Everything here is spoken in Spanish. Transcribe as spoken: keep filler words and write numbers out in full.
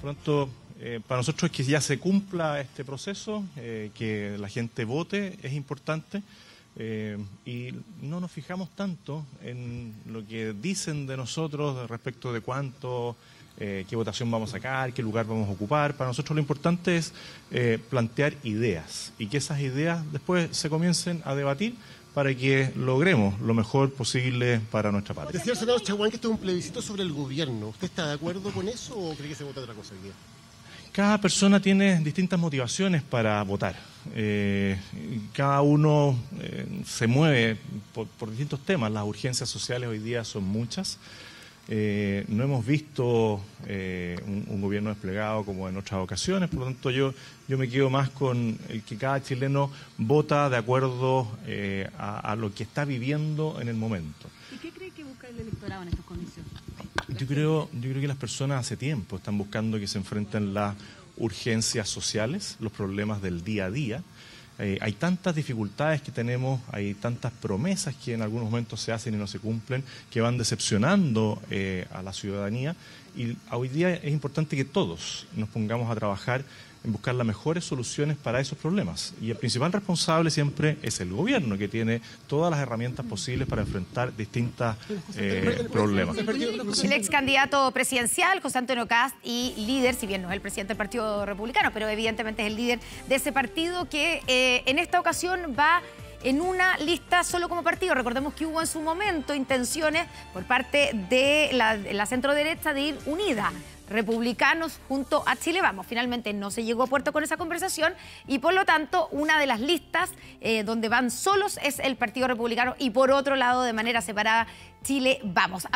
Por lo tanto, eh, para nosotros es que ya se cumpla este proceso, eh, que la gente vote, es importante. Eh, y no nos fijamos tanto en lo que dicen de nosotros respecto de cuánto, eh, qué votación vamos a sacar, qué lugar vamos a ocupar. Para nosotros lo importante es eh, plantear ideas y que esas ideas después se comiencen a debatir para que logremos lo mejor posible para nuestra patria. Decía el senador Chaguán que esto es un plebiscito sobre el gobierno. ¿Usted está de acuerdo con eso o cree que se vota otra cosa hoy día? Cada persona tiene distintas motivaciones para votar. Eh, cada uno eh, se mueve por, por distintos temas. Las urgencias sociales hoy día son muchas. Eh, no hemos visto eh, un, un gobierno desplegado como en otras ocasiones. Por lo tanto, yo, yo me quedo más con el que cada chileno vota de acuerdo eh, a, a lo que está viviendo en el momento. ¿Y qué cree que busca el electorado en estas condiciones? Yo creo, yo creo que las personas hace tiempo están buscando que se enfrenten las urgencias sociales, los problemas del día a día. Eh, hay tantas dificultades que tenemos, hay tantas promesas que en algunos momentos se hacen y no se cumplen, que van decepcionando eh, a la ciudadanía. Y hoy día es importante que todos nos pongamos a trabajar en buscar las mejores soluciones para esos problemas. Y el principal responsable siempre es el gobierno, que tiene todas las herramientas posibles para enfrentar distintas eh, problemas. El ex candidato presidencial, José Antonio Kast, y líder, si bien no es el presidente del Partido Republicano, pero evidentemente es el líder de ese partido que eh, en esta ocasión va en una lista solo como partido. Recordemos que hubo en su momento intenciones por parte de la, la centroderecha de ir unida, Republicanos junto a Chile Vamos. Finalmente no se llegó a puerto con esa conversación y por lo tanto una de las listas eh, donde van solos es el Partido Republicano y por otro lado de manera separada Chile Vamos.